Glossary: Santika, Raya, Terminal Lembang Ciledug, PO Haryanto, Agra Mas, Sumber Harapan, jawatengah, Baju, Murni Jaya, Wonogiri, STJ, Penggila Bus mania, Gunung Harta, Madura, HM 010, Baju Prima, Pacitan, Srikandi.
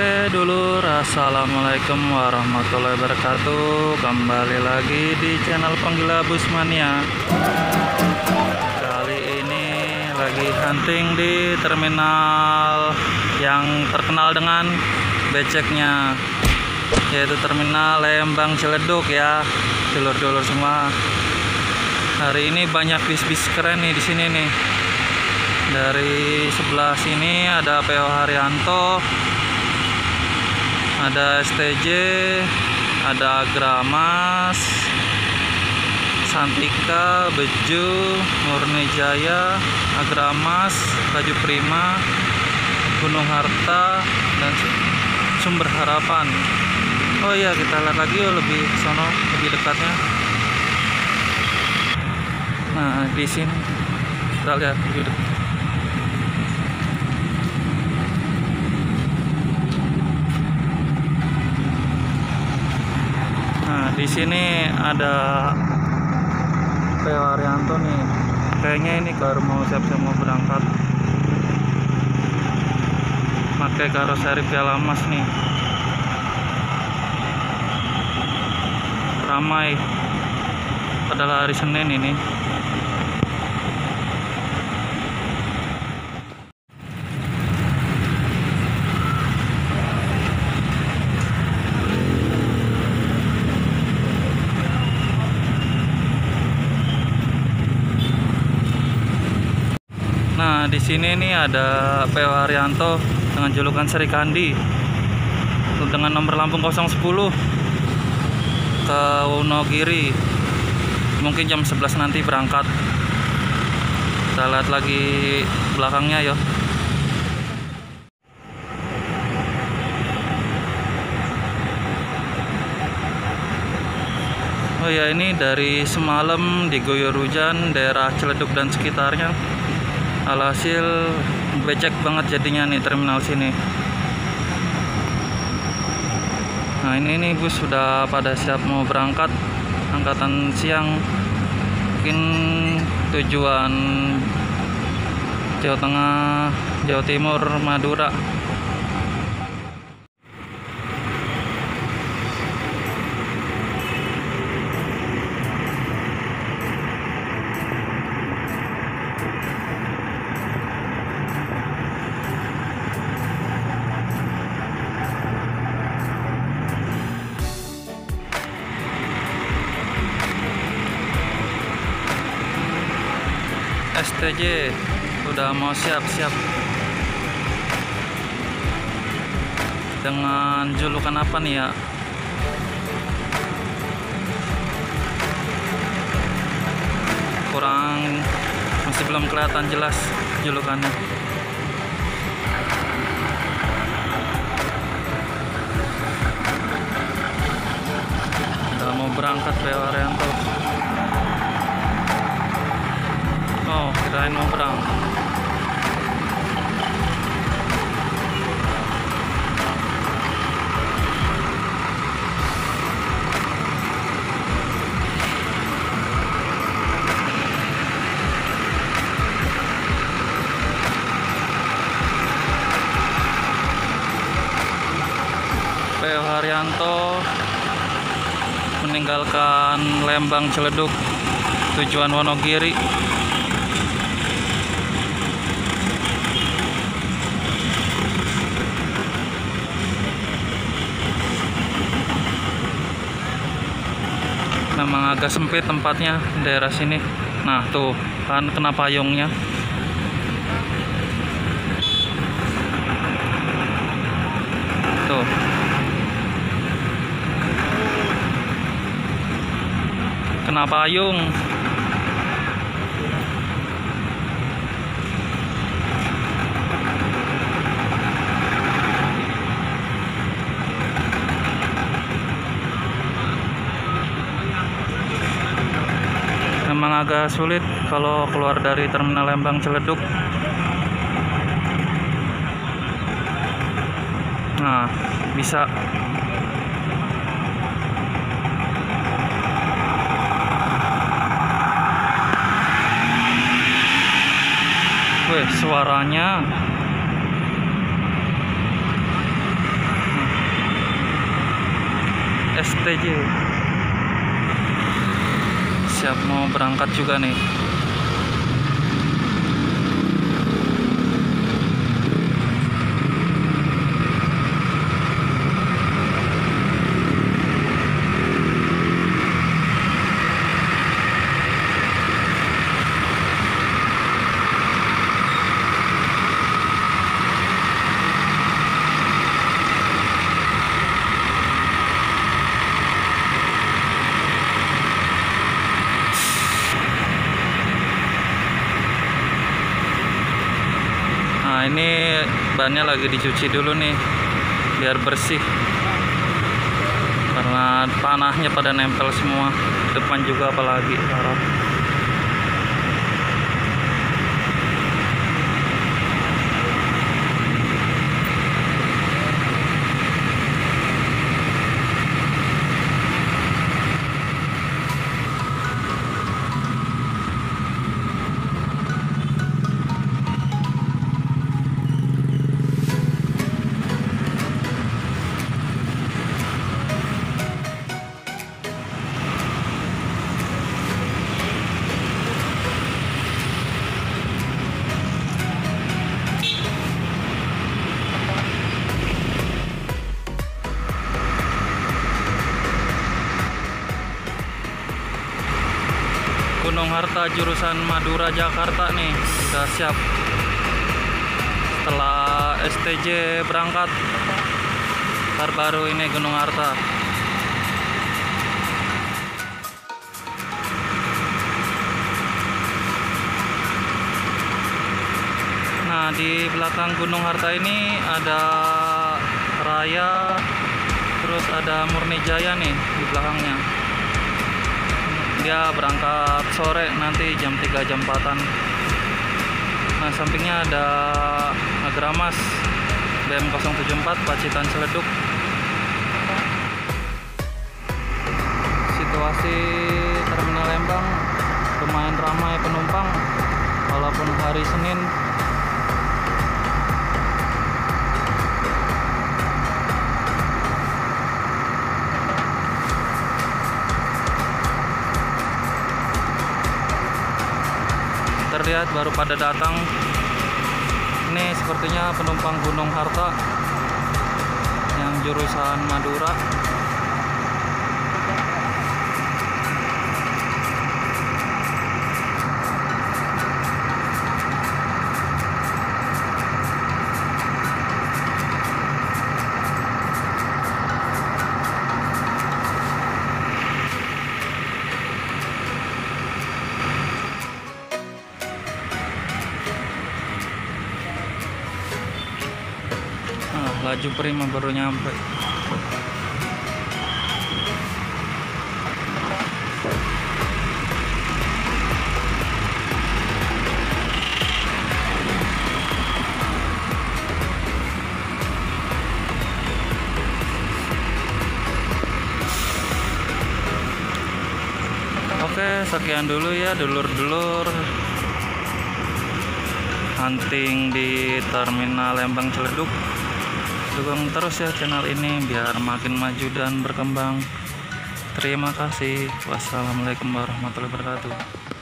Oke dulur, assalamualaikum warahmatullahi wabarakatuh. Kembali lagi di channel penggila busmania. Kali ini lagi hunting di terminal yang terkenal dengan beceknya, yaitu terminal Lembang Ciledug ya dulur-dulur semua. Hari ini banyak bis-bis keren nih di sini nih. Dari sebelah sini ada PO Haryanto, ada STJ, ada Agra Mas, Santika, Baju, Murni Jaya, Agra Mas, Baju Prima, Gunung Harta, dan Sumber Harapan. Oh iya, kita lihat lagi lebih sono, lebih dekatnya. Nah di sini kita lihat lebih dekat. Di sini ada PO Arianto nih. Kayaknya ini baru mau siap-siap mau berangkat. Pakai karoseri Piala Mas nih. Ramai. Padahal hari Senin ini. Nah, di sini nih ada PO Haryanto dengan julukan Srikandi dengan nomor lambung 010 ke Wonogiri. Mungkin jam 11 nanti berangkat. Kita lihat lagi belakangnya yo. Oh ya, ini dari semalam diguyur hujan daerah Ciledug dan sekitarnya. Alhasil becek banget jadinya nih terminal sini. Nah ini nih bus sudah pada siap mau berangkat, angkatan siang, mungkin tujuan Jawa Tengah, Jawa Timur, Madura. STJ sudah mau siap-siap dengan julukan apa nih ya? Kurang, masih belum kelihatan jelas julukannya. Sudah mau berangkat PO Haryanto. Oh, kirain mau berang. PO Haryanto meninggalkan Lembang Ciledug tujuan Wonogiri. Memang agak sempit tempatnya daerah sini. Nah tuh kan kena payungnya. Tuh. Kena payung. Memang agak sulit kalau keluar dari terminal Lembang Ciledug. Nah, bisa. Wih, suaranya. STJ. Siap mau berangkat juga nih. Nah, ini bannya lagi dicuci dulu nih biar bersih, karena panahnya pada nempel semua, depan juga apalagi parah. Gunung Harta jurusan Madura Jakarta nih sudah siap. Setelah STJ berangkat, baru ini Gunung Harta. Nah, di belakang Gunung Harta ini ada Raya, terus ada Murni Jaya nih di belakangnya. Dia berangkat sore nanti jam 3 jam 4-an. Nah, sampingnya ada Agra Mas BM074 Pacitan Ciledug. Situasi Terminal Lembang lumayan ramai penumpang walaupun hari Senin. Terlihat baru pada datang. Ini sepertinya penumpang Gunung Harta yang jurusan Madura. Baju Prima baru nyampe. Oke, sekian dulu ya dulur-dulur hunting di Terminal Lembang Ciledug. Dukung terus ya channel ini biar makin maju dan berkembang. Terima kasih. Wassalamualaikum warahmatullahi wabarakatuh.